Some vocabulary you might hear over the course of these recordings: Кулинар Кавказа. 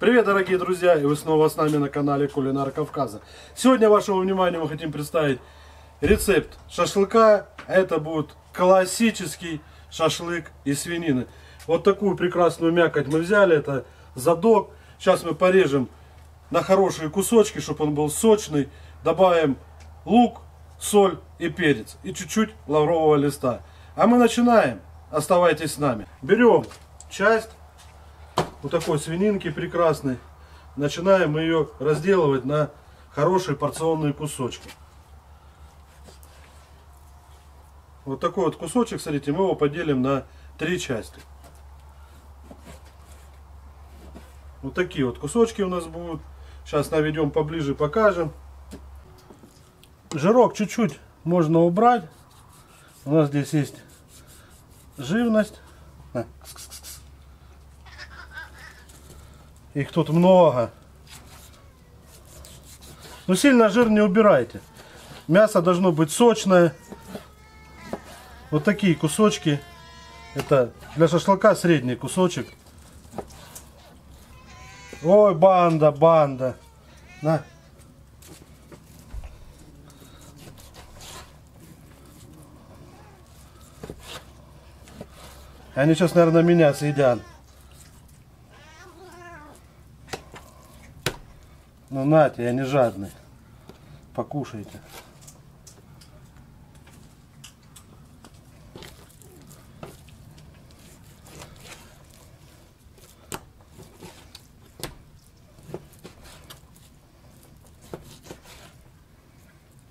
Привет, дорогие друзья, и вы снова с нами на канале Кулинар Кавказа. Сегодня вашему вниманию мы хотим представить рецепт шашлыка. Это будет классический шашлык из свинины. Вот такую прекрасную мякоть мы взяли, это задок. Сейчас мы порежем на хорошие кусочки, чтобы он был сочный. Добавим лук, соль и перец, и чуть-чуть лаврового листа. А мы начинаем, оставайтесь с нами. Берем часть вот такой свининки прекрасной, начинаем ее разделывать на хорошие порционные кусочки. Вот такой вот кусочек, смотрите, мы его поделим на три части. Вот такие вот кусочки у нас будут. Сейчас наведем поближе, покажем. Жирок чуть-чуть можно убрать. У нас здесь есть живность. Их тут много. Но сильно жир не убирайте. Мясо должно быть сочное. Вот такие кусочки. Это для шашлыка средний кусочек. Ой, банда, банда. На. Они сейчас, наверное, меня съедят. Ну, нате, я не жадный. Покушайте.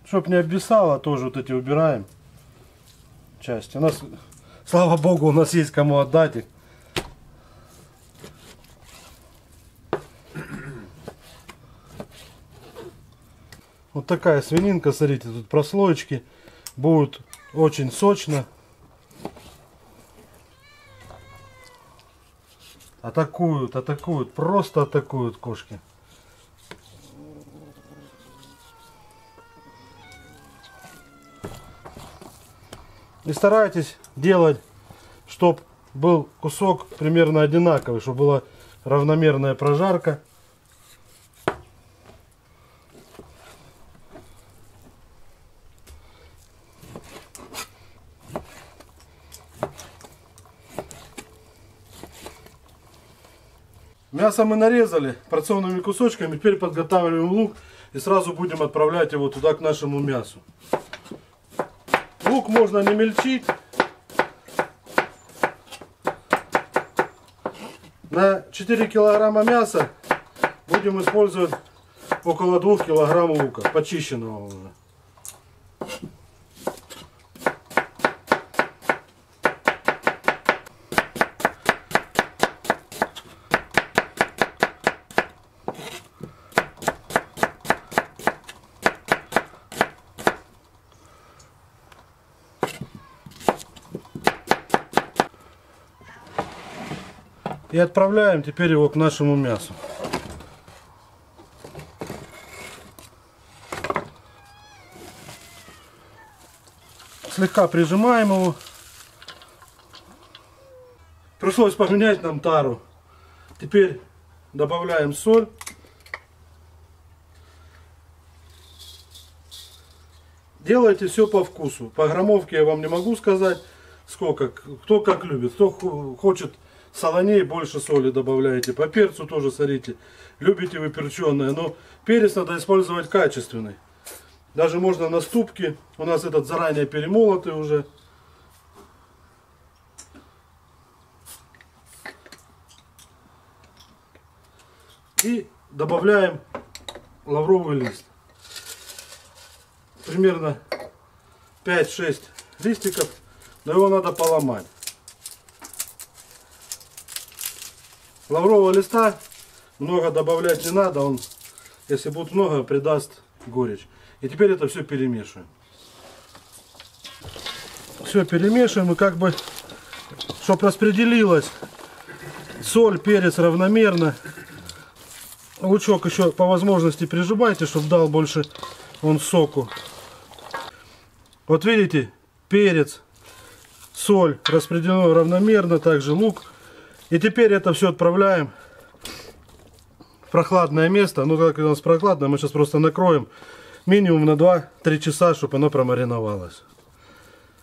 Чтоб не обвисало, тоже вот эти убираем части. У нас, слава богу, у нас есть кому отдать их. Вот такая свининка, смотрите, тут прослоечки, будет очень сочно. Атакуют, атакуют, просто атакуют кошки. И старайтесь делать, чтобы был кусок примерно одинаковый, чтобы была равномерная прожарка. Мясо мы нарезали порционными кусочками, теперь подготавливаем лук и сразу будем отправлять его туда, к нашему мясу. Лук можно не мельчить, на 4 килограмма мяса будем использовать около 2 килограмм лука, почищенного уже. И отправляем теперь его к нашему мясу. Слегка прижимаем его. Пришлось поменять нам тару. Теперь добавляем соль. Делайте все по вкусу. По граммовке я вам не могу сказать, сколько. Кто как любит, кто хочет солоней, больше соли добавляете, по перцу тоже сорите, любите вы перченое, но перец надо использовать качественный. Даже можно на ступке, у нас этот заранее перемолотый уже. И добавляем лавровый лист. Примерно 5-6 листиков, но его надо поломать. Лаврового листа много добавлять не надо, он, если будет много, придаст горечь. И теперь это все перемешиваем. Все перемешиваем и как бы, чтобы распределилось соль, перец равномерно. Лучок еще по возможности прижимайте, чтобы дал больше он соку. Вот видите, перец, соль распределено равномерно, также лук. И теперь это все отправляем в прохладное место. Ну, как у нас прохладно, мы сейчас просто накроем минимум на 2-3 часа, чтобы оно промариновалось.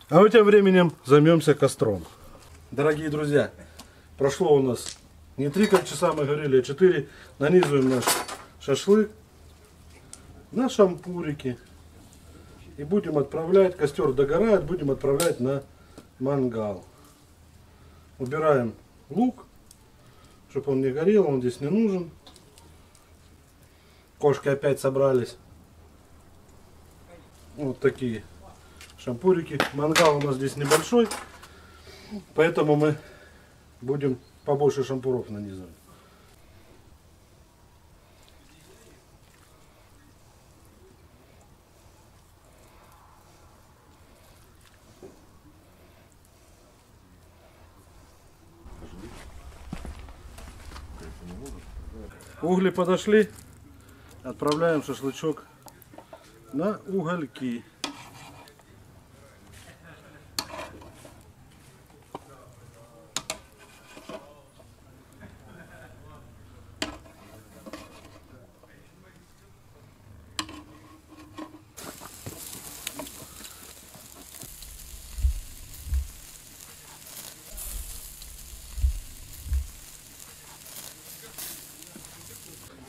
А мы тем временем займемся костром. Дорогие друзья, прошло у нас не 3 часа мы горели, а 4. Нанизываем наш шашлык на шампурики. И будем отправлять, костер догорает, будем отправлять на мангал. Убираем лук, чтобы он не горел, он здесь не нужен. Кошки опять собрались. Вот такие шампурики. Мангал у нас здесь небольшой, поэтому мы будем побольше шампуров нанизывать. Угли подошли, отправляем шашлычок на угольки.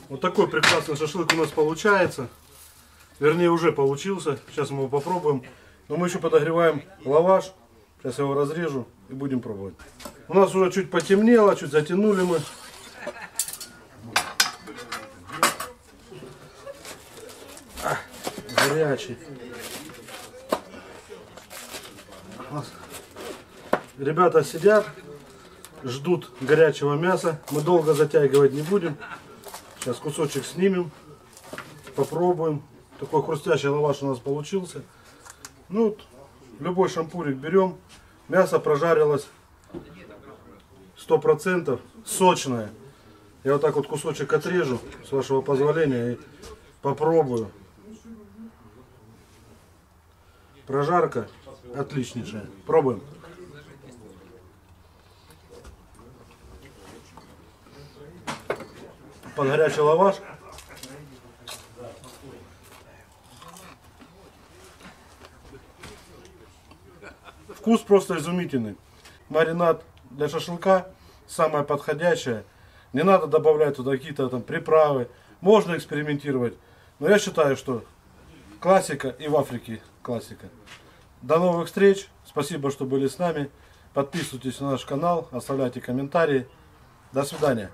Вот такой прекрасный шашлык у нас получается. Вернее, уже получился. Сейчас мы его попробуем. Но мы еще подогреваем лаваш. Сейчас я его разрежу и будем пробовать. У нас уже чуть потемнело, чуть затянули мы. Горячий. Ребята сидят, ждут горячего мяса. Мы долго затягивать не будем. Сейчас кусочек снимем, попробуем. Такой хрустящий лаваш у нас получился. Ну вот, любой шампурик берем. Мясо прожарилось 100%, сочное. Я вот так вот кусочек отрежу, с вашего позволения, и попробую. Прожарка отличнейшая. Пробуем. Под горячий лаваш. Вкус просто изумительный. Маринад для шашлыка самое подходящее. Не надо добавлять туда какие-то там приправы. Можно экспериментировать. Но я считаю, что классика и в Африке классика. До новых встреч. Спасибо, что были с нами. Подписывайтесь на наш канал, оставляйте комментарии. До свидания.